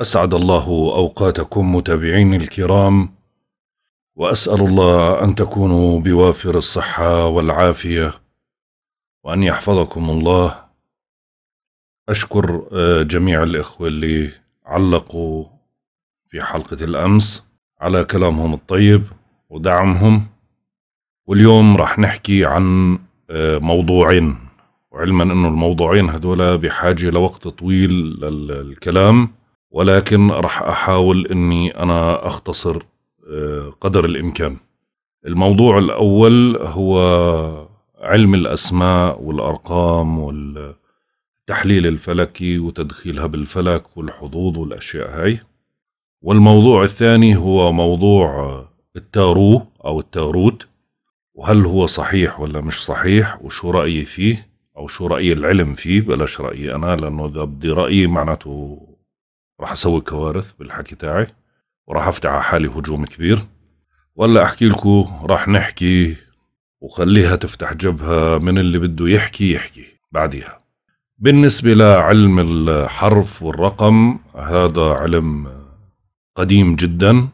أسعد الله أوقاتكم متابعين الكرام، وأسأل الله أن تكونوا بوافر الصحة والعافية وأن يحفظكم الله. أشكر جميع الإخوة اللي علقوا في حلقة الأمس على كلامهم الطيب ودعمهم، واليوم راح نحكي عن موضوعين، وعلما أنه الموضوعين هذول بحاجة لوقت طويل للكلام، ولكن راح أحاول أني أنا أختصر قدر الإمكان. الموضوع الأول هو علم الأسماء والأرقام والتحليل الفلكي وتدخيلها بالفلك والحظوظ والأشياء هاي، والموضوع الثاني هو موضوع التارو أو التاروت، وهل هو صحيح ولا مش صحيح، وشو رأيي فيه أو شو رأي العلم فيه، بلاش رأيي أنا، لأنه إذا بدي رأيي معناته راح أسوي كوارث بالحكي تاعي وراح أفتح على حالي هجوم كبير. ولا أحكي لكم راح نحكي وخليها تفتح جبهة من اللي بده يحكي بعديها. بالنسبة لعلم الحرف والرقم، هذا علم قديم جدا،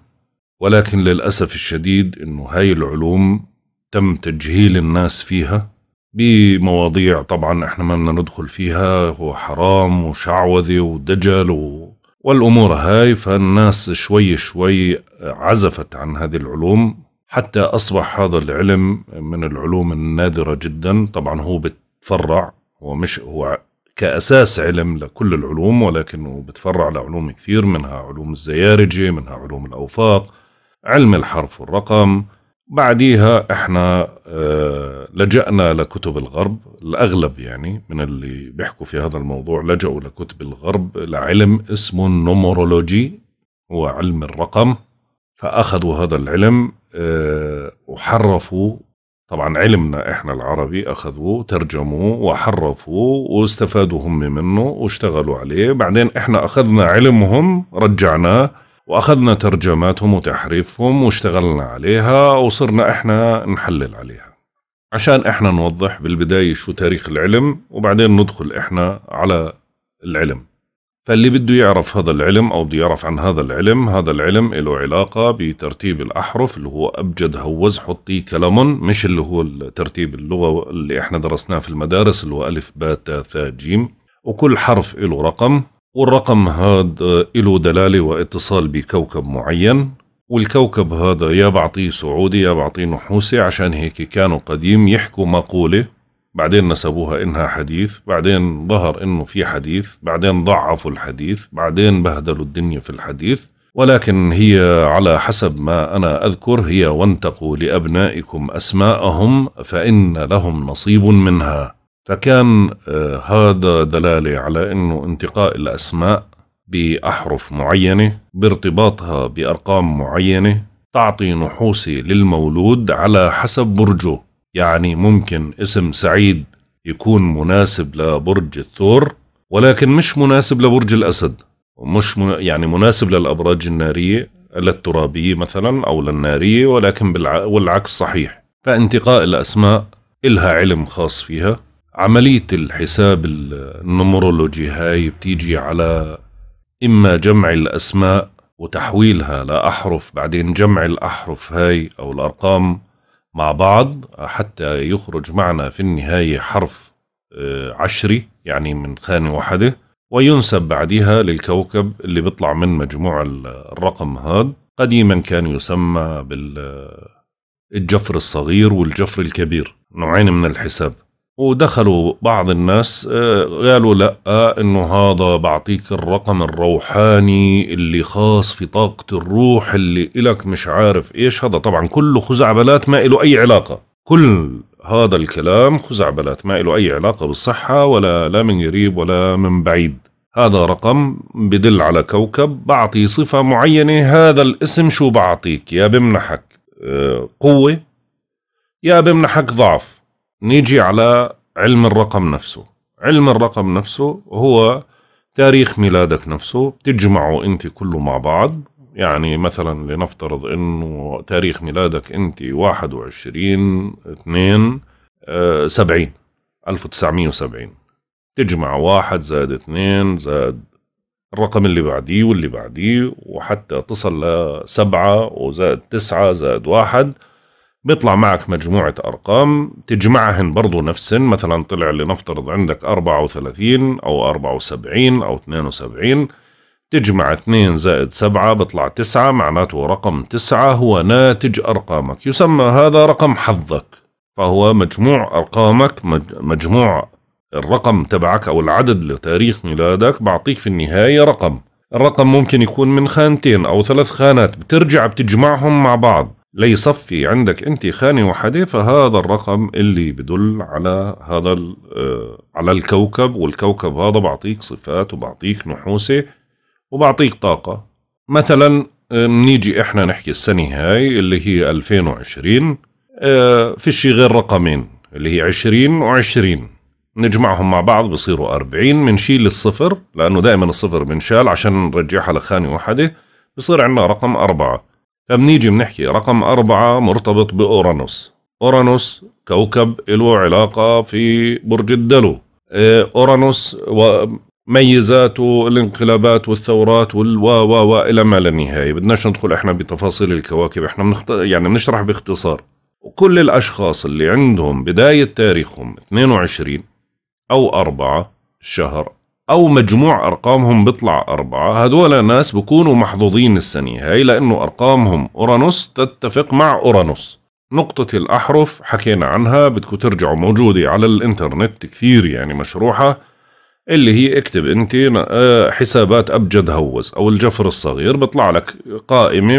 ولكن للأسف الشديد إنه هاي العلوم تم تجهيل الناس فيها بمواضيع طبعا إحنا ما بدنا ندخل فيها، هو حرام وشعوذة ودجل والأمور هاي، فالناس شوي شوي عزفت عن هذه العلوم حتى أصبح هذا العلم من العلوم النادرة جدا. طبعا هو بتفرع، هو كأساس علم لكل العلوم، ولكنه بتفرع لعلوم كثير، منها علوم الزيارجة، منها علوم الأوفاق، علم الحرف والرقم. بعديها احنا لجأنا لكتب الغرب، الأغلب يعني من اللي بيحكوا في هذا الموضوع لجأوا لكتب الغرب لعلم اسمه النومرولوجي، هو علم الرقم، فأخذوا هذا العلم وحرفوا. طبعا علمنا احنا العربي أخذوه ترجموه وحرفوه واستفادوا هم منه واشتغلوا عليه، بعدين احنا أخذنا علمهم رجعناه وأخذنا ترجماتهم وتحريفهم واشتغلنا عليها وصرنا إحنا نحلل عليها، عشان إحنا نوضح بالبداية شو تاريخ العلم وبعدين ندخل إحنا على العلم. فاللي بده يعرف هذا العلم أو بده يعرف عن هذا العلم، هذا العلم له علاقة بترتيب الأحرف اللي هو أبجد هوز حطيه كلمن، مش اللي هو الترتيب اللغة اللي إحنا درسناه في المدارس اللي هو ألف باء تاء ثاء جيم، وكل حرف له رقم، والرقم هذا له دلالة واتصال بكوكب معين، والكوكب هذا يا بعطيه سعودي يا بعطيه نحوسي، عشان هيك كانوا قديم يحكوا مقولة، بعدين نسبوها إنها حديث، بعدين ظهر إنه في حديث، بعدين ضعفوا الحديث، بعدين بهدلوا الدنيا في الحديث، ولكن هي على حسب ما أنا أذكر هي وانتقوا لأبنائكم أسماءهم فإن لهم نصيب منها. فكان هذا دلالة على أنه انتقاء الأسماء بأحرف معينة بارتباطها بأرقام معينة تعطي نحوسي للمولود على حسب برجه، يعني ممكن اسم سعيد يكون مناسب لبرج الثور ولكن مش مناسب لبرج الأسد، ومش يعني مناسب للأبراج النارية للترابية مثلا أو للنارية، ولكن والعكس صحيح. فانتقاء الأسماء إلها علم خاص فيها. عملية الحساب النمرولوجي هاي بتيجي على إما جمع الأسماء وتحويلها لأحرف، بعدين جمع الأحرف هاي أو الأرقام مع بعض حتى يخرج معنا في النهاية حرف عشري، يعني من خانة واحدة، وينسب بعدها للكوكب اللي بيطلع من مجموع الرقم هاد. قديما كان يسمى بالجفر الصغير والجفر الكبير، نوعين من الحساب. ودخلوا بعض الناس قالوا لأ، إنه هذا بعطيك الرقم الروحاني اللي خاص في طاقة الروح اللي إلك مش عارف إيش. هذا طبعا كله خزعبلات ما إله أي علاقة، كل هذا الكلام خزعبلات ما إله أي علاقة بالصحة ولا لا من قريب ولا من بعيد. هذا رقم بدل على كوكب بعطي صفة معينة، هذا الاسم شو بعطيك؟ يا بمنحك قوة يا بمنحك ضعف. نيجي على علم الرقم نفسه. علم الرقم نفسه هو تاريخ ميلادك نفسه، بتجمعه انت كله مع بعض. يعني مثلا لنفترض انه تاريخ ميلادك انت 21/2/70، 1970، تجمع 1 زائد 2 زائد الرقم اللي بعديه واللي بعديه وحتى تصل ل7 وزائد 9 زائد 1 بيطلع معك مجموعة أرقام تجمعهن برضو نفسن. مثلا طلع لنفترض عندك 34 أو 74 أو 72 تجمع 2 زائد 7 بطلع 9 معناته رقم 9 هو ناتج أرقامك، يسمى هذا رقم حظك. فهو مجموع أرقامك مجموع الرقم تبعك أو العدد لتاريخ ميلادك بعطيك في النهاية رقم. الرقم ممكن يكون من خانتين أو 3 خانات بترجع بتجمعهم مع بعض ليصفي عندك أنت خانة واحدة، فهذا الرقم اللي بدل على هذا على الكوكب، والكوكب هذا بعطيك صفات وبعطيك نحوسة وبعطيك طاقة. مثلا نيجي إحنا نحكي السنة هاي اللي هي 2020 فيش غير رقمين اللي هي 20 و20 نجمعهم مع بعض بصيروا 40، بنشيل الصفر لأنه دائما الصفر بنشال عشان نرجعها لخانة واحدة بصير عندنا رقم 4. فبنيجي بنحكي رقم 4 مرتبط بأورانوس. أورانوس كوكب له علاقة في برج الدلو. أورانوس وميزاته الانقلابات والثورات والوا إلى ما لا نهاية، بدناش ندخل احنا بتفاصيل الكواكب، احنا بنشرح باختصار. وكل الأشخاص اللي عندهم بداية تاريخهم 22 أو 4 الشهر أو مجموع أرقامهم بيطلع 4، هدول ناس بكونوا محظوظين السنة هاي لأنه أرقامهم أورانوس تتفق مع أورانوس. نقطة الأحرف حكينا عنها، بدكم ترجعوا موجودة على الإنترنت كثير يعني مشروحة، اللي هي اكتب أنت حسابات أبجد هوز أو الجفر الصغير بيطلع لك قائمة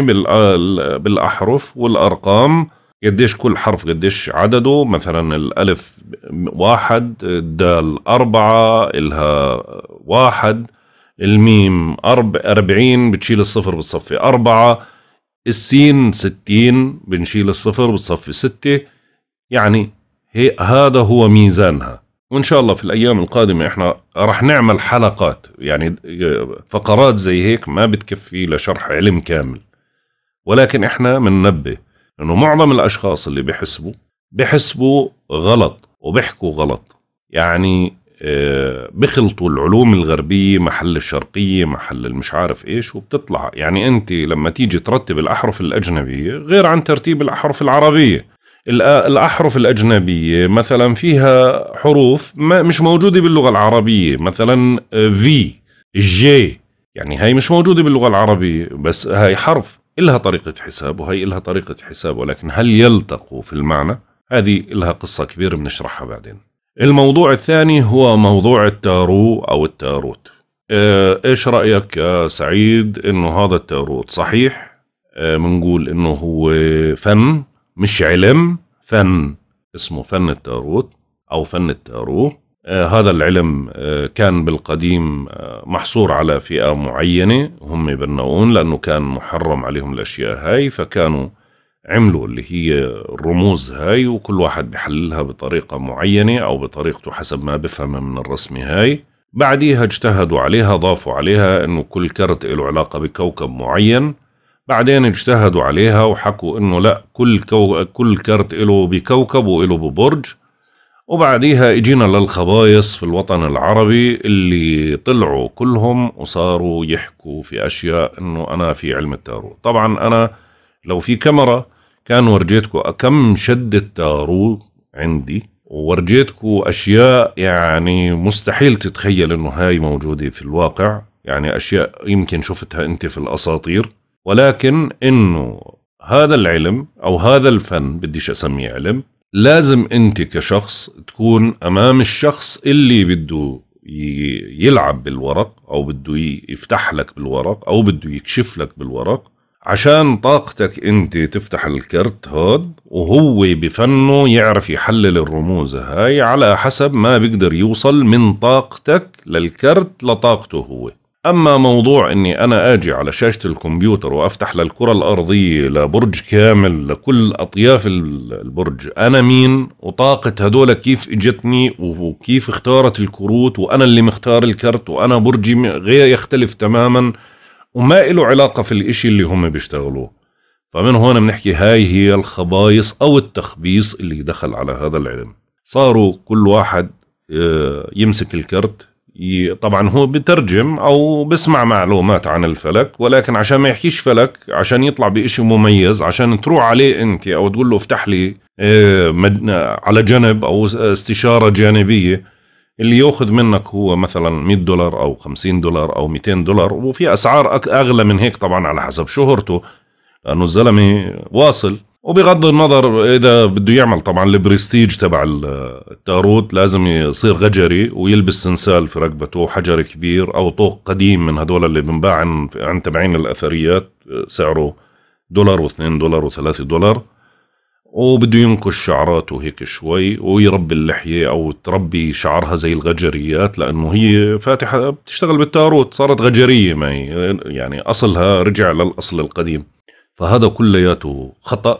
بالأحرف والأرقام قديش كل حرف قديش عدده. مثلا الألف 1، الدال 4، الها 1، الميم 40 بتشيل الصفر بتصفي 4، السين 60 بنشيل الصفر بتصفي 6. يعني هذا هو ميزانها. وإن شاء الله في الأيام القادمة إحنا رح نعمل حلقات يعني فقرات زي هيك ما بتكفي لشرح علم كامل، ولكن إحنا مننبه إنه معظم الأشخاص اللي بيحسبوا غلط وبيحكوا غلط، يعني بيخلطوا العلوم الغربية محل الشرقية محل المش عارف إيش وبتطلع. يعني أنت لما تيجي ترتب الأحرف الأجنبية غير عن ترتيب الأحرف العربية. الأحرف الأجنبية مثلا فيها حروف مش موجودة باللغة العربية، مثلا في جي يعني هاي مش موجودة باللغة العربية، بس هاي حرف إلها طريقة حساب وهي إلها طريقة حساب، ولكن هل يلتقوا في المعنى؟ هذه إلها قصة كبيرة بنشرحها بعدين. الموضوع الثاني هو موضوع التارو أو التاروت. إيش رأيك يا سعيد إنه هذا التاروت صحيح؟ منقول إنه هو فن مش علم، فن اسمه فن التاروت أو فن التارو. هذا العلم كان بالقديم محصور على فئة معينة هم بناؤون لأنه كان محرم عليهم الأشياء هاي، فكانوا عملوا اللي هي الرموز هاي وكل واحد بحللها بطريقة معينة أو بطريقته حسب ما بفهمه من الرسم هاي. بعديها اجتهدوا عليها، ضافوا عليها أنه كل كرت له علاقة بكوكب معين، بعدين اجتهدوا عليها وحكوا أنه لا كل كرت له بكوكب وله ببرج. وبعديها اجينا للخبايص في الوطن العربي اللي طلعوا كلهم وصاروا يحكوا في اشياء انه انا في علم التاروت. طبعا انا لو في كاميرا كان ورجيتكم كم شدة تاروت عندي وورجيتكم اشياء يعني مستحيل تتخيل انه هاي موجودة في الواقع، يعني اشياء يمكن شفتها انت في الاساطير. ولكن انه هذا العلم او هذا الفن بديش اسميه علم، لازم انت كشخص تكون امام الشخص اللي بده يلعب بالورق او بده يفتح لك بالورق او بده يكشف لك بالورق، عشان طاقتك انت تفتح الكرت هاد وهو بفنه يعرف يحلل الرموز هاي على حسب ما بيقدر يوصل من طاقتك للكرت لطاقته هو. اما موضوع اني انا اجي على شاشة الكمبيوتر وافتح للكرة الارضية لبرج كامل لكل اطياف البرج انا مين وطاقة هدول كيف اجتني وكيف اختارت الكروت وانا اللي مختار الكرت وانا برجي غير يختلف تماما وما له علاقة في الاشي اللي هم بيشتغلوه. فمن هون بنحكي هاي هي الخبايص او التخبيص اللي دخل على هذا العلم. صاروا كل واحد يمسك الكرت طبعا هو بترجم او بسمع معلومات عن الفلك، ولكن عشان ما يحكيش فلك، عشان يطلع بإشي مميز، عشان تروح عليه انت او تقول له افتح لي على جنب او استشارة جانبية، اللي ياخذ منك هو مثلا $100 او $50 او $200، وفي اسعار اغلى من هيك طبعا على حسب شهرته، لانه الزلمه واصل. وبغض النظر اذا بده يعمل طبعا البرستيج تبع التاروت، لازم يصير غجري ويلبس سنسال في رقبته وحجر كبير او طوق قديم من هدول اللي بنباع عن تبعين الاثريات، سعره دولار و$2 و$3، وبده ينكش شعراته هيك شوي ويربي اللحيه او تربي شعرها زي الغجريات، لانه هي فاتحه بتشتغل بالتاروت، صارت غجريه، ما يعني اصلها رجع للاصل القديم. فهذا كلياته خطأ،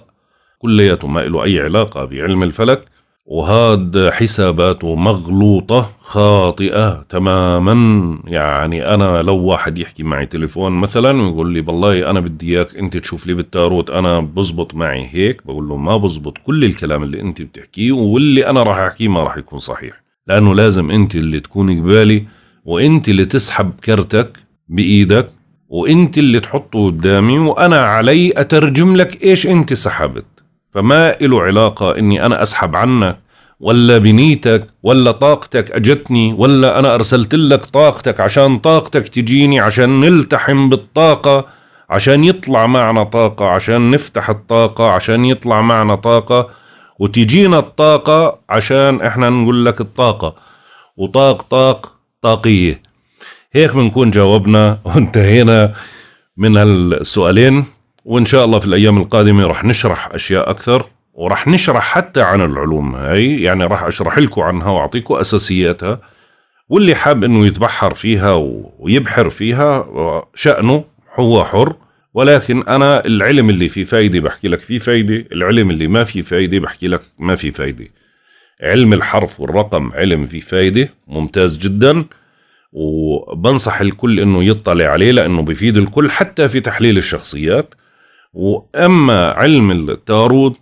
كلياته ما له أي علاقة بعلم الفلك، وهاد حساباته مغلوطة خاطئة تماما. يعني أنا لو واحد يحكي معي تليفون مثلا ويقول لي بالله أنا بدي إياك أنت تشوف لي بالتاروت، أنا بزبط معي هيك، بقول له ما بزبط كل الكلام اللي أنت بتحكيه، واللي أنا راح أحكيه ما راح يكون صحيح، لأنه لازم أنت اللي تكون قبالي، وأنت اللي تسحب كرتك بإيدك، وانت اللي تحطه قدامي، وانا علي اترجم لك ايش انت سحبت. فما اله علاقة اني انا اسحب عنك، ولا بنيتك، ولا طاقتك اجتني، ولا انا ارسلت لك طاقتك عشان طاقتك تجيني، عشان نلتحم بالطاقة، عشان يطلع معنا طاقة، عشان نفتح الطاقة، عشان يطلع معنا طاقة، وتجينا الطاقة عشان احنا نقول لك الطاقة، وطاق طاق طاقية. هيك بنكون جاوبنا وانتهينا من هالسؤالين، وان شاء الله في الايام القادمه رح نشرح اشياء اكثر، ورح نشرح حتى عن العلوم هاي، يعني رح اشرح لكم عنها واعطيكم اساسياتها، واللي حاب انه يتبحر فيها ويبحر فيها شأنه هو حر، ولكن انا العلم اللي فيه فايده بحكي لك فيه فايده، العلم اللي ما فيه فايده بحكي لك ما فيه فايده. علم الحرف والرقم علم فيه فايده ممتاز جدا، وبنصح الكل انه يطلع عليه لانه بيفيد الكل حتى في تحليل الشخصيات. واما علم التاروت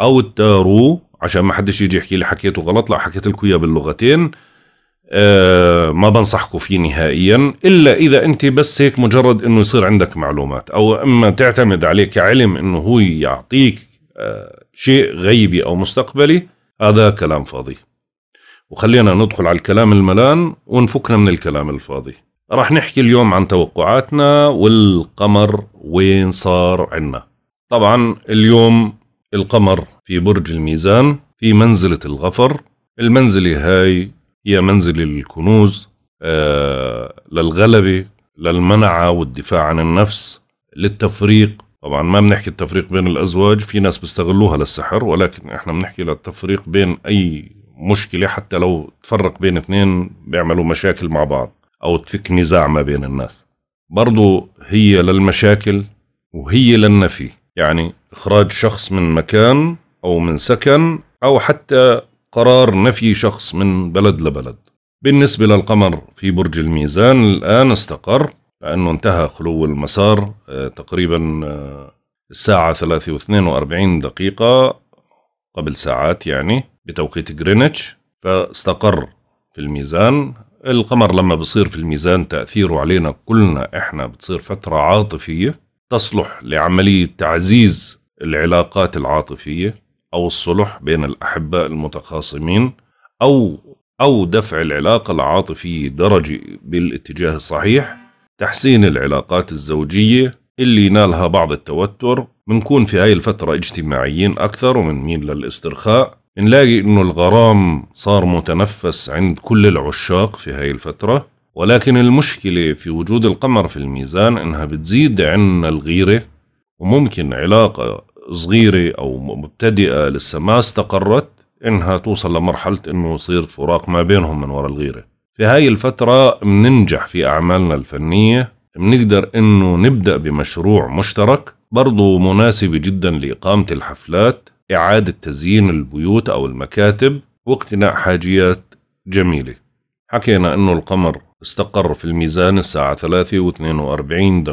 او التارو، عشان ما حدش يجي يحكي لي حكيته غلط، لا حكيت لكم اياه باللغتين، ما بنصحكم فيه نهائيا، الا اذا انت بس هيك مجرد انه يصير عندك معلومات، او اما تعتمد عليه كعلم انه هو يعطيك شيء غيبي او مستقبلي، هذا كلام فاضي. وخلينا ندخل على الكلام الملان ونفكنا من الكلام الفاضي. راح نحكي اليوم عن توقعاتنا والقمر وين صار عنا. طبعا اليوم القمر في برج الميزان في منزلة الغفر. المنزلة هاي هي منزلة للكنوز، للغلبة، للمنعة والدفاع عن النفس، للتفريق. طبعا ما بنحكي التفريق بين الأزواج، في ناس بيستغلوها للسحر، ولكن احنا بنحكي للتفريق بين أي مشكلة، حتى لو تفرق بين اثنين بيعملوا مشاكل مع بعض أو تفك نزاع ما بين الناس. برضو هي للمشاكل وهي للنفي، يعني إخراج شخص من مكان أو من سكن، أو حتى قرار نفي شخص من بلد لبلد. بالنسبة للقمر في برج الميزان الآن استقر، لأنه انتهى خلو المسار تقريبا الساعة 3:42 قبل ساعات يعني بتوقيت جرينتش، فاستقر في الميزان. القمر لما بصير في الميزان تأثيره علينا كلنا احنا بتصير فترة عاطفية تصلح لعملية تعزيز العلاقات العاطفية، او الصلح بين الأحباء المتخاصمين، او دفع العلاقة العاطفية درجة بالاتجاه الصحيح، تحسين العلاقات الزوجية اللي ينالها بعض التوتر. بنكون في هاي الفترة اجتماعيين أكثر ومنميل للاسترخاء. بنلاقي إنه الغرام صار متنفس عند كل العشاق في هاي الفترة، ولكن المشكلة في وجود القمر في الميزان إنها بتزيد عنا الغيرة، وممكن علاقة صغيرة أو مبتدئة لسه ما استقرت إنها توصل لمرحلة إنه يصير فراق ما بينهم من وراء الغيرة. في هاي الفترة بننجح في أعمالنا الفنية، بنقدر إنه نبدأ بمشروع مشترك. برضو مناسبة جدا لإقامة الحفلات، إعادة تزيين البيوت أو المكاتب، واقتناء حاجيات جميلة. حكينا أنه القمر استقر في الميزان الساعة 3:42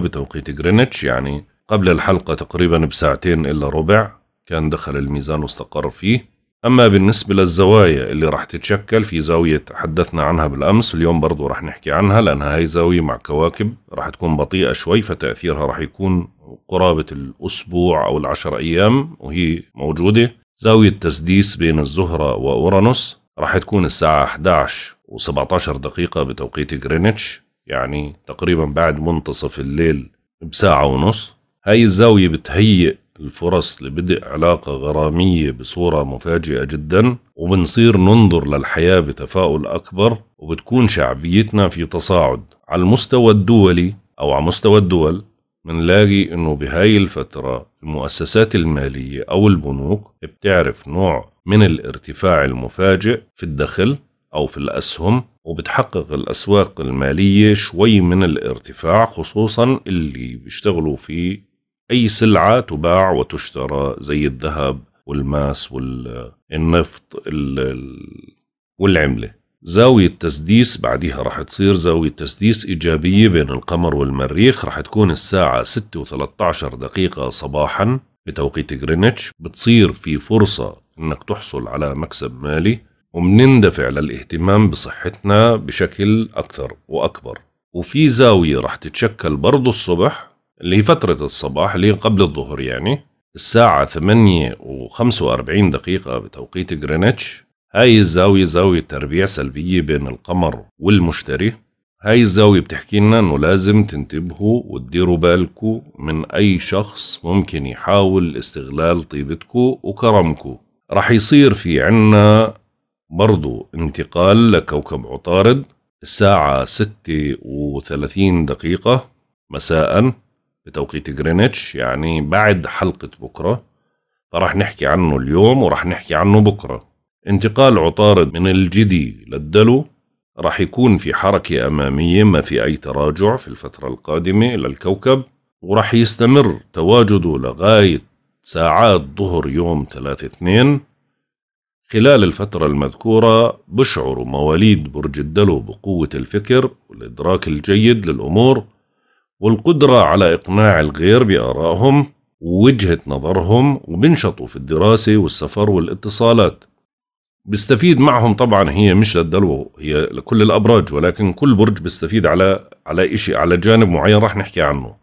بتوقيت جرينتش، يعني قبل الحلقة تقريبا ب2 ساعة إلا ربع كان دخل الميزان واستقر فيه. أما بالنسبة للزوايا اللي راح تتشكل في زاوية تحدثنا عنها بالأمس، اليوم برضو راح نحكي عنها، لأنها هاي زاوية مع كواكب راح تكون بطيئة شوي، فتأثيرها راح يكون قرابة الأسبوع أو 10 أيام وهي موجودة. زاوية تسديس بين الزهرة وأورانوس راح تكون الساعة 11:17 بتوقيت غرينتش، يعني تقريبا بعد منتصف الليل ب1.5 ساعة. هاي الزاوية بتهيئ الفرص لبدء علاقة غرامية بصورة مفاجئة جدا، وبنصير ننظر للحياة بتفاؤل أكبر، وبتكون شعبيتنا في تصاعد على المستوى الدولي أو على مستوى الدول. منلاقي إنه بهاي الفترة المؤسسات المالية أو البنوك بتعرف نوع من الارتفاع المفاجئ في الدخل أو في الأسهم، وبتحقق الأسواق المالية شوي من الارتفاع، خصوصا اللي بيشتغلوا في أي سلعة تباع وتشترى زي الذهب والماس والنفط والعملة. زاوية تسديس بعدها راح تصير زاوية تسديس إيجابية بين القمر والمريخ، راح تكون الساعة 6:13 صباحا بتوقيت غرينتش. بتصير في فرصة إنك تحصل على مكسب مالي، ومنندفع للاهتمام بصحتنا بشكل أكثر وأكبر. وفي زاوية راح تتشكل برضو الصبح، اللي هي فترة الصباح اللي قبل الظهر، يعني الساعة 8:45 بتوقيت غرينتش. هاي الزاوية زاوية تربيع سلبية بين القمر والمشتري. هاي الزاوية بتحكي لنا انه لازم تنتبهوا وتديروا بالكوا من اي شخص ممكن يحاول استغلال طيبتكوا وكرمكوا. راح يصير في عنا برضو انتقال لكوكب عطارد الساعة 6:30 مساءً بتوقيت غرينتش، يعني بعد حلقة بكرة، فراح نحكي عنه اليوم وراح نحكي عنه بكرة. انتقال عطارد من الجدي للدلو راح يكون في حركة أمامية ما في أي تراجع في الفترة القادمة للكوكب، وراح يستمر تواجده لغاية ساعات ظهر يوم 3/2. خلال الفترة المذكورة بشعروا مواليد برج الدلو بقوة الفكر والإدراك الجيد للأمور، والقدرة على إقناع الغير بآرائهم ووجهة نظرهم، وبنشطوا في الدراسة والسفر والاتصالات. بيستفيد معهم طبعا، هي مش للدلو، هي لكل الأبراج، ولكن كل برج بيستفيد على إشي، على جانب معين راح نحكي عنه.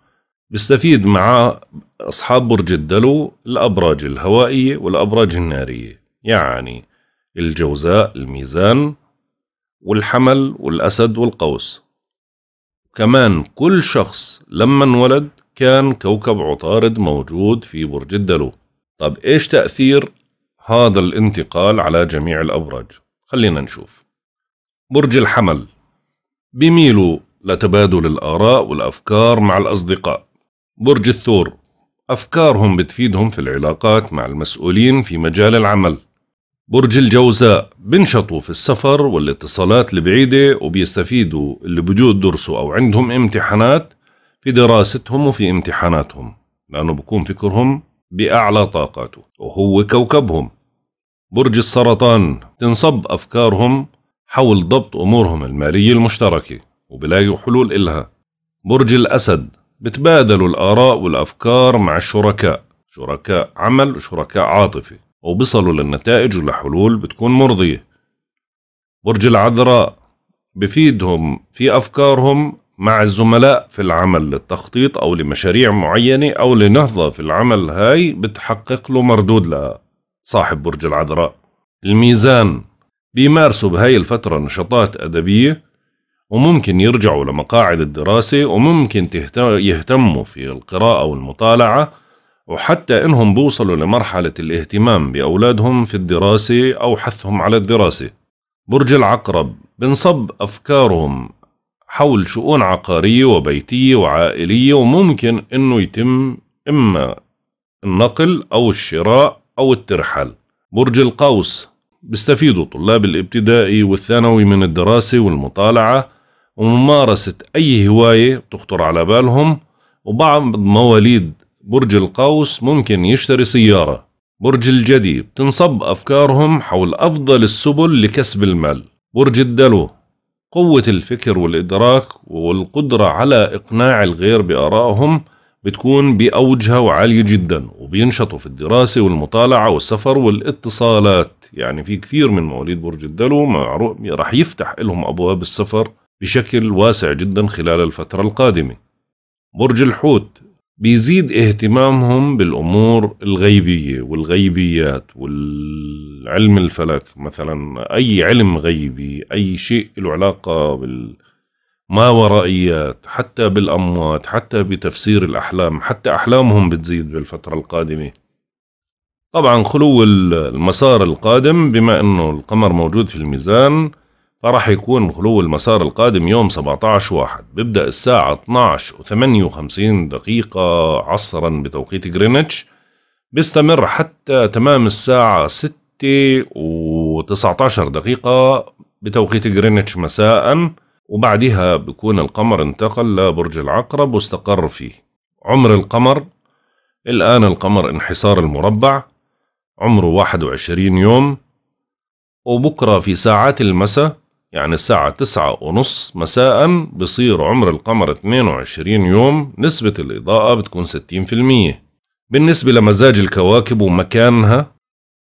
بيستفيد مع أصحاب برج الدلو الأبراج الهوائية والأبراج النارية، يعني الجوزاء، الميزان والحمل والأسد والقوس. كمان كل شخص لما انولد كان كوكب عطارد موجود في برج الدلو. طب ايش تأثير هذا الانتقال على جميع الأبراج؟ خلينا نشوف. برج الحمل بيميلوا لتبادل الآراء والأفكار مع الأصدقاء. برج الثور أفكارهم بتفيدهم في العلاقات مع المسؤولين في مجال العمل. برج الجوزاء بنشطوا في السفر والاتصالات البعيدة، وبيستفيدوا اللي بدوا يدرسوا أو عندهم امتحانات في دراستهم وفي امتحاناتهم، لأنه بكون فكرهم بأعلى طاقاته وهو كوكبهم. برج السرطان تنصب أفكارهم حول ضبط أمورهم المالية المشتركة وبلاقوا حلول إلها. برج الأسد بتبادلوا الآراء والأفكار مع الشركاء، شركاء عمل وشركاء عاطفي، وبيصلوا للنتائج ولحلول بتكون مرضية. برج العذراء بفيدهم في أفكارهم مع الزملاء في العمل للتخطيط أو لمشاريع معينة أو لنهضة في العمل، هاي بتحقق له مردود لها صاحب برج العذراء. الميزان بيمارسوا بهاي الفترة نشاطات أدبية، وممكن يرجعوا لمقاعد الدراسة، وممكن يهتموا في القراءة والمطالعة، وحتى إنهم بوصلوا لمرحلة الاهتمام بأولادهم في الدراسة أو حثهم على الدراسة. برج العقرب بنصب أفكارهم حول شؤون عقارية وبيتية وعائلية، وممكن إنه يتم إما النقل أو الشراء أو الترحال. برج القوس بيستفيدوا طلاب الابتدائي والثانوي من الدراسة والمطالعة وممارسة أي هواية تخطر على بالهم، وبعض مواليد برج القوس ممكن يشتري سيارة. برج الجدي بتنصب أفكارهم حول أفضل السبل لكسب المال. برج الدلو قوة الفكر والإدراك والقدرة على إقناع الغير بآرائهم، بتكون بأوجها وعالية جدا، وبينشطوا في الدراسة والمطالعة والسفر والاتصالات. يعني في كثير من مواليد برج الدلو رح يفتح لهم أبواب السفر بشكل واسع جدا خلال الفترة القادمة. برج الحوت بيزيد اهتمامهم بالأمور الغيبية والغيبيات والعلم الفلك، مثلا أي علم غيبي، أي شيء له علاقة ما ورائيات، حتى بالأموات، حتى بتفسير الأحلام، حتى أحلامهم بتزيد بالفترة القادمة. طبعا خلو المسار القادم، بما أنه القمر موجود في الميزان فراح يكون خلو المسار القادم يوم 17/1، بيبدأ الساعة 12:58 عصرا بتوقيت جرينتش، بيستمر حتى تمام الساعة 6:19 بتوقيت جرينتش مساء، وبعدها بيكون القمر انتقل لبرج العقرب واستقر فيه. عمر القمر، الآن القمر انحسار المربع، عمره 21 يوم، وبكرة في ساعات المساء يعني الساعة 9:30 مساء بصير عمر القمر 22 يوم، نسبة الإضاءة بتكون 60%. بالنسبة لمزاج الكواكب ومكانها،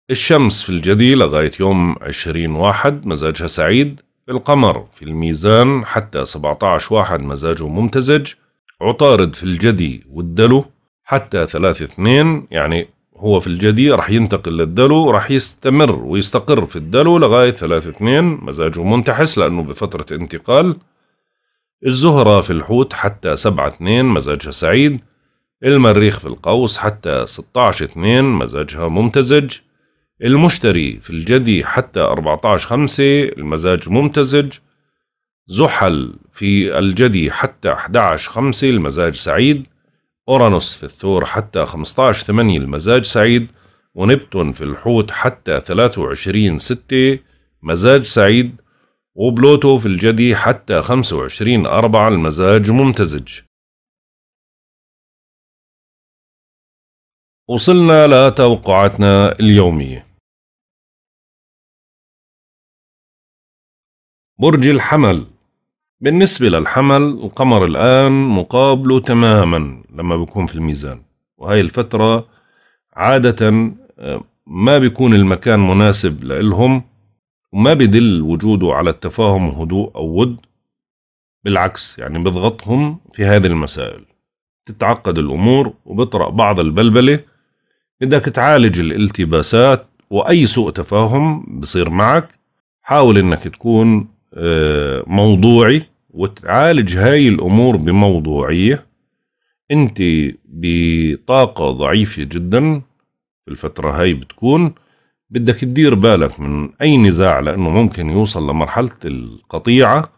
الشمس في الجدي لغاية يوم 20/1 مزاجها سعيد، القمر في الميزان حتى 17/1 مزاجه ممتزج، عطارد في الجدي والدلو حتى 3/2، يعني هو في الجدي رح ينتقل للدلو، رح يستمر ويستقر في الدلو لغاية 3/2 مزاجه منتحس لأنه بفترة انتقال. الزهرة في الحوت حتى 7/2 مزاجها سعيد، المريخ في القوس حتى 16/2 مزاجها ممتزج، المشتري في الجدي حتى 14/5 المزاج ممتزج، زحل في الجدي حتى 11/5 المزاج سعيد، أورانوس في الثور حتى 15/8 المزاج سعيد، ونبتون في الحوت حتى 23/6 مزاج سعيد، وبلوتو في الجدي حتى 25/4 المزاج ممتزج. وصلنا لتوقعاتنا اليومية. برج الحمل، بالنسبة للحمل القمر الآن مقابله تماما لما بيكون في الميزان، وهي الفترة عادة ما بيكون المكان مناسب لإلهم، وما بدل وجوده على التفاهم وهدوء أو ود، بالعكس يعني بضغطهم في هذه المسائل، تتعقد الأمور وبطرأ بعض البلبلة، بدك تعالج الالتباسات وأي سوء تفاهم بصير معك، حاول إنك تكون موضوعي وتعالج هاي الأمور بموضوعية. أنت بطاقة ضعيفة جدا في الفترة هاي، بتكون بدك تدير بالك من أي نزاع، لأنه ممكن يوصل لمرحلة القطيعة،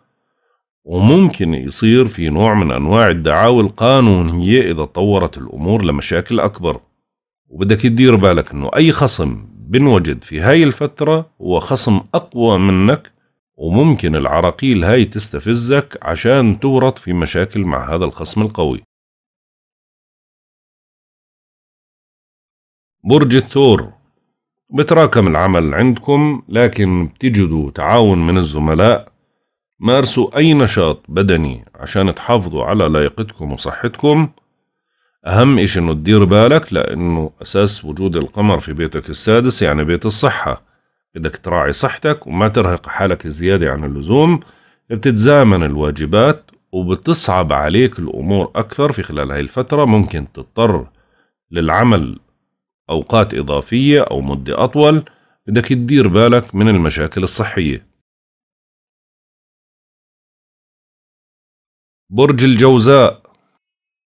وممكن يصير في نوع من أنواع الدعاوى القانونية إذا تطورت الأمور لمشاكل أكبر. وبدك تدير بالك أنه أي خصم بنوجد في هاي الفترة هو خصم أقوى منك، وممكن العراقيل هاي تستفزك عشان تورط في مشاكل مع هذا الخصم القوي. برج الثور، بتراكم العمل عندكم لكن بتجدوا تعاون من الزملاء، مارسوا أي نشاط بدني عشان تحافظوا على لياقتكم وصحتكم. أهم إشي إنه تدير بالك، لأنه أساس وجود القمر في بيتك السادس يعني بيت الصحة، بدك تراعي صحتك وما ترهق حالك زيادة عن اللزوم، بتتزامن الواجبات وبتصعب عليك الأمور أكثر في خلال هاي الفترة، ممكن تضطر للعمل أوقات إضافية أو مدة أطول، بدك تدير بالك من المشاكل الصحية. برج الجوزاء،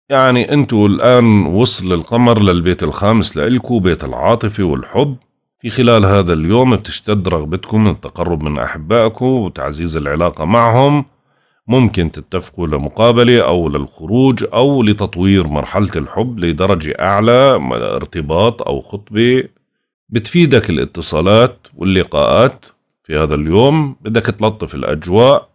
يعني أنتوا الآن وصل القمر للبيت الخامس لإلكوا، بيت العاطفة والحب، في خلال هذا اليوم بتشتد رغبتكم للتقرب من أحبائكم وتعزيز العلاقة معهم، ممكن تتفقوا لمقابلة أو للخروج أو لتطوير مرحلة الحب لدرجة أعلى، ارتباط أو خطبة. بتفيدك الاتصالات واللقاءات في هذا اليوم، بدك تلطف الأجواء،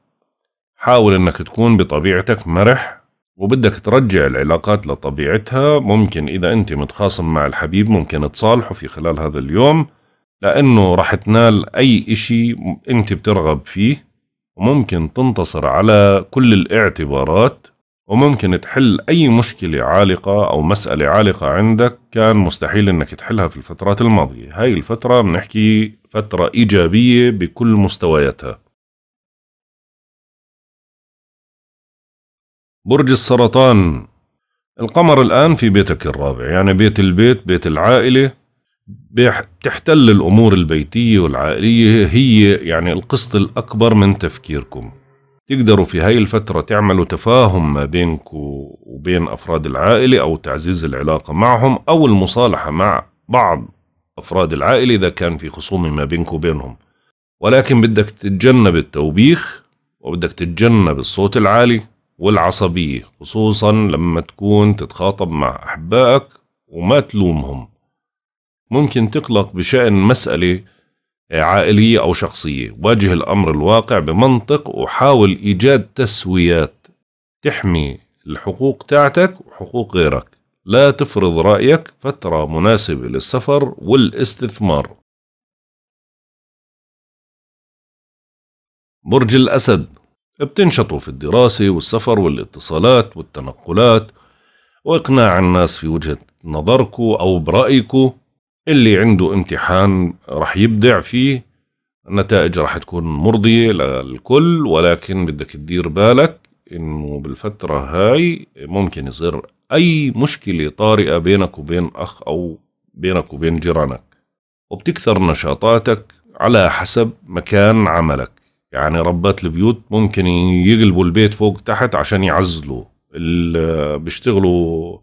حاول أنك تكون بطبيعتك مرح، وبدك ترجع العلاقات لطبيعتها. ممكن إذا أنت متخاصم مع الحبيب ممكن تصالحه في خلال هذا اليوم، لأنه راح تنال أي إشي أنت بترغب فيه، وممكن تنتصر على كل الاعتبارات، وممكن تحل أي مشكلة عالقة أو مسألة عالقة عندك كان مستحيل إنك تحلها في الفترات الماضية. هاي الفترة بنحكي فترة إيجابية بكل مستوياتها. برج السرطان، القمر الآن في بيتك الرابع، يعني بيت البيت، بيت العائلة، بتحتل الأمور البيتية والعائلية، هي يعني القسط الأكبر من تفكيركم. تقدروا في هاي الفترة تعملوا تفاهم ما بينكم وبين أفراد العائلة أو تعزيز العلاقة معهم أو المصالحة مع بعض أفراد العائلة إذا كان في خصوم ما بينكم وبينهم، ولكن بدك تتجنب التوبيخ وبدك تتجنب الصوت العالي والعصبية، خصوصا لما تكون تتخاطب مع أحبائك وما تلومهم. ممكن تقلق بشأن مسألة عائلية أو شخصية، واجه الأمر الواقع بمنطق وحاول إيجاد تسويات تحمي الحقوق تاعتك وحقوق غيرك. لا تفرض رأيك، فترة مناسبة للسفر والاستثمار. برج الأسد، بتنشطوا في الدراسة والسفر والاتصالات والتنقلات وإقناع الناس في وجهة نظركو أو برأيكو. اللي عنده امتحان رح يبدع فيه، النتائج رح تكون مرضية للكل، ولكن بدك تدير بالك انه بالفترة هاي ممكن يصير اي مشكلة طارئة بينك وبين اخ او بينك وبين جيرانك. وبتكثر نشاطاتك على حسب مكان عملك، يعني ربات البيوت ممكن يقلبوا البيت فوق تحت عشان يعزلوا اللي بيشتغلوا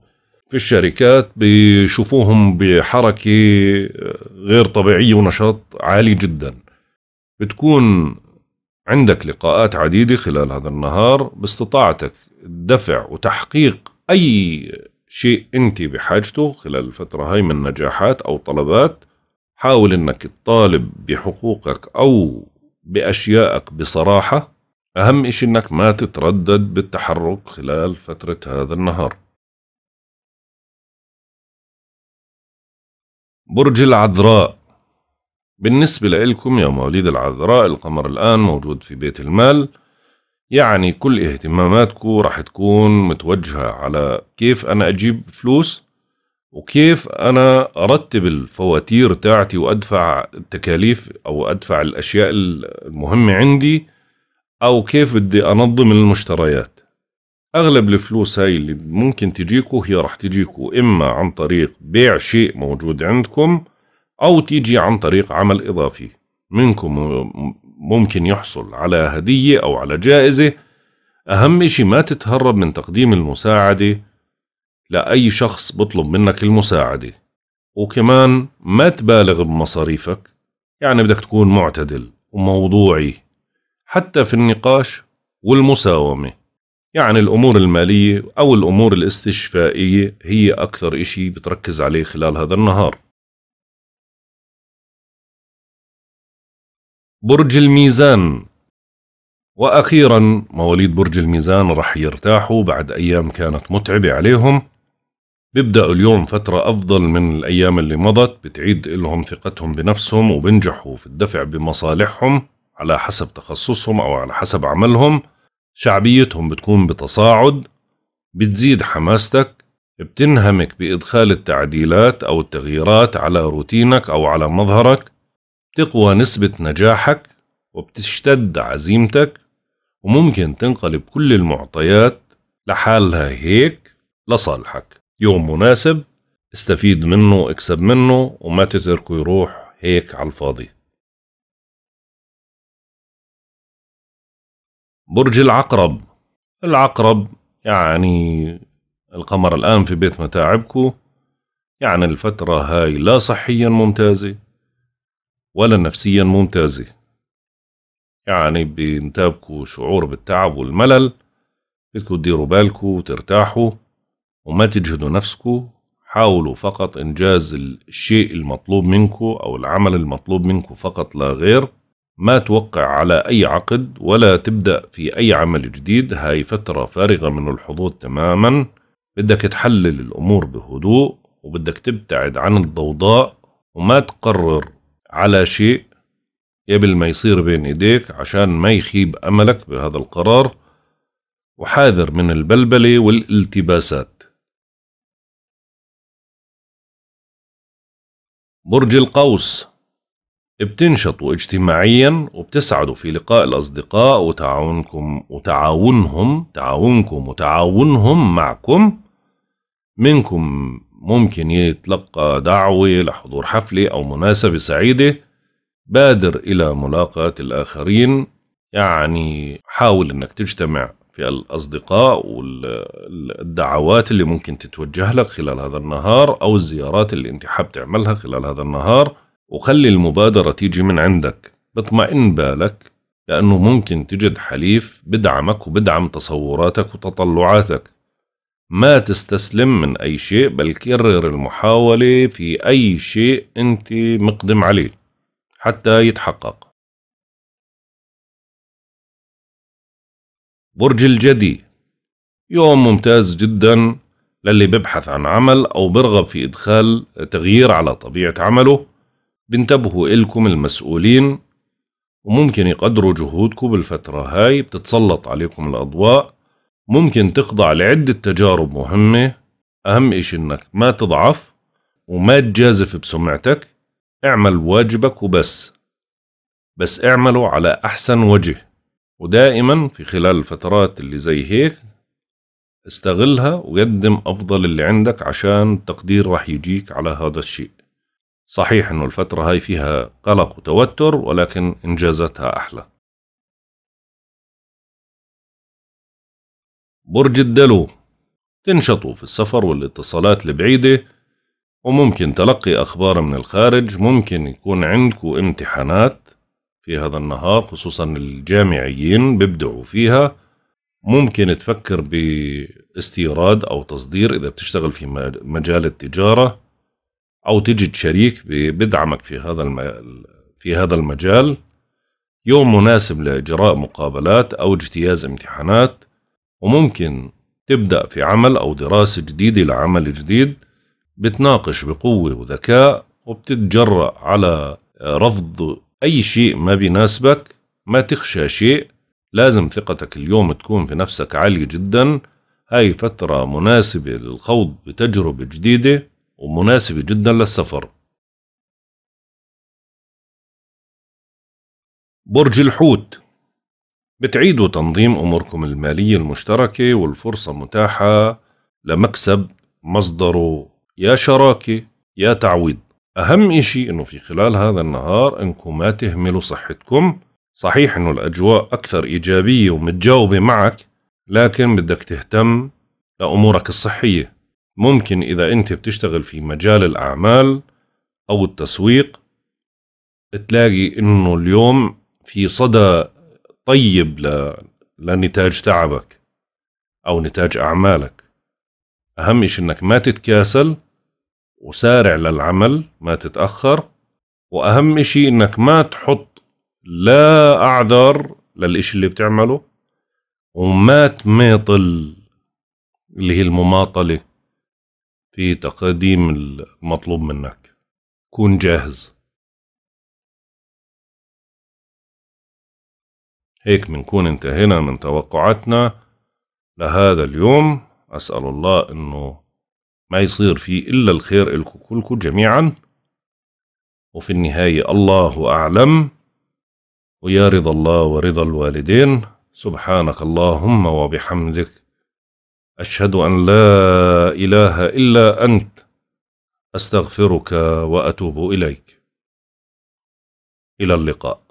في الشركات، بيشوفوهم بحركة غير طبيعية ونشاط عالي جدا. بتكون عندك لقاءات عديدة خلال هذا النهار باستطاعتك الدفع وتحقيق أي شيء أنت بحاجته خلال الفترة هاي من نجاحات أو طلبات. حاول أنك تطالب بحقوقك أو بأشيائك بصراحة، أهم شيء أنك ما تتردد بالتحرك خلال فترة هذا النهار. برج العذراء، بالنسبة لإلكم يا مواليد العذراء القمر الآن موجود في بيت المال، يعني كل اهتماماتكم راح تكون متوجهة على كيف أنا أجيب فلوس وكيف أنا أرتب الفواتير تاعتي وأدفع التكاليف أو أدفع الأشياء المهمة عندي، أو كيف بدي أنظم المشتريات. أغلب الفلوس هاي اللي ممكن تجيكو هي راح تجيكو إما عن طريق بيع شيء موجود عندكم أو تيجي عن طريق عمل إضافي. منكم ممكن يحصل على هدية أو على جائزة. أهم شيء ما تتهرب من تقديم المساعدة لأي شخص بطلب منك المساعدة، وكمان ما تبالغ بمصاريفك، يعني بدك تكون معتدل وموضوعي حتى في النقاش والمساومة. يعني الأمور المالية أو الأمور الاستشفائية هي أكثر إشي بتركز عليه خلال هذا النهار. برج الميزان، وأخيرا مواليد برج الميزان رح يرتاحوا بعد أيام كانت متعبة عليهم. بيبدأوا اليوم فترة أفضل من الأيام اللي مضت، بتعيد لهم ثقتهم بنفسهم وبنجحوا في الدفع بمصالحهم على حسب تخصصهم أو على حسب عملهم. شعبيتهم بتكون بتصاعد، بتزيد حماستك، بتنهمك بإدخال التعديلات أو التغييرات على روتينك أو على مظهرك، بتقوى نسبة نجاحك وبتشتد عزيمتك، وممكن تنقلب كل المعطيات لحالها هيك لصالحك. يوم مناسب، استفيد منه واكسب منه وما تتركه يروح هيك على الفاضي. برج العقرب، العقرب يعني القمر الآن في بيت متاعبكو، يعني الفترة هاي لا صحيا ممتازة ولا نفسيا ممتازة، يعني بينتابكو شعور بالتعب والملل. بدكو تديروا بالكو وترتاحوا وما تجهدوا نفسكو، حاولوا فقط إنجاز الشيء المطلوب منكو أو العمل المطلوب منكو فقط لا غير. ما توقع على أي عقد ولا تبدأ في أي عمل جديد، هاي فترة فارغة من الحظوظ تماما. بدك تحلل الأمور بهدوء وبدك تبتعد عن الضوضاء وما تقرر على شيء قبل ما يصير بين إيديك عشان ما يخيب أملك بهذا القرار. وحاذر من البلبلة والالتباسات. برج القوس بتنشطوا اجتماعيا وبتسعدوا في لقاء الأصدقاء وتعاونكم معكم. منكم ممكن يتلقى دعوة لحضور حفلة أو مناسبة سعيدة. بادر إلى ملاقاة الآخرين، يعني حاول أنك تجتمع في الأصدقاء والدعوات اللي ممكن تتوجه لك خلال هذا النهار أو الزيارات اللي أنت حاب تعملها خلال هذا النهار، وخلي المبادرة تيجي من عندك. بطمئن بالك لأنه ممكن تجد حليف بدعمك وبدعم تصوراتك وتطلعاتك. ما تستسلم من أي شيء، بل كرر المحاولة في أي شيء أنت مقدم عليه حتى يتحقق. برج الجدي يوم ممتاز جدا للي ببحث عن عمل أو برغب في إدخال تغيير على طبيعة عمله. بنتبهوا إلكم المسؤولين وممكن يقدروا جهودكم بالفترة هاي. بتتسلط عليكم الأضواء، ممكن تخضع لعدة تجارب مهمة. أهم إشي إنك ما تضعف وما تجازف بسمعتك، اعمل واجبك وبس، بس اعمله على أحسن وجه. ودائما في خلال الفترات اللي زي هيك استغلها وقدم أفضل اللي عندك، عشان التقدير راح يجيك على هذا الشيء. صحيح إنه الفترة هاي فيها قلق وتوتر، ولكن إنجازاتها أحلى. برج الدلو تنشطوا في السفر والاتصالات البعيدة، وممكن تلقي أخبار من الخارج. ممكن يكون عندكم امتحانات في هذا النهار، خصوصا الجامعيين بيبدعوا فيها. ممكن تفكر باستيراد أو تصدير إذا بتشتغل في مجال التجارة، أو تجد شريك بدعمك في هذا المجال. يوم مناسب لإجراء مقابلات أو اجتياز امتحانات، وممكن تبدأ في عمل أو دراسة جديدة لعمل جديد. بتناقش بقوة وذكاء، وبتتجرأ على رفض أي شيء ما بيناسبك. ما تخشى شيء، لازم ثقتك اليوم تكون في نفسك عالية جدا. هاي فترة مناسبة للخوض بتجربة جديدة ومناسبة جدا للسفر. برج الحوت بتعيدوا تنظيم أموركم المالية المشتركة، والفرصة متاحة لمكسب مصدره يا شراكة يا تعويض. أهم إشي إنه في خلال هذا النهار إنكم ما تهملوا صحتكم. صحيح إنه الأجواء أكثر إيجابية ومتجاوبة معك، لكن بدك تهتم لأمورك الصحية. ممكن إذا أنت بتشتغل في مجال الأعمال أو التسويق، تلاقي إنه اليوم في صدى طيب لنتاج تعبك أو نتاج أعمالك. أهم إشي إنك ما تتكاسل وسارع للعمل، ما تتأخر. وأهم إشي إنك ما تحط لا أعذار للإشي اللي بتعمله، وما تماطل اللي هي المماطلة في تقديم المطلوب منك. كون جاهز. هيك بنكون انتهينا من توقعاتنا لهذا اليوم. أسأل الله إنه ما يصير فيه إلا الخير إلكم كلكم جميعا. وفي النهاية الله أعلم، ويا رضا الله ورضا الوالدين. سبحانك اللهم وبحمدك، أشهد أن لا إله إلا أنت، أستغفرك وأتوب إليك. إلى اللقاء.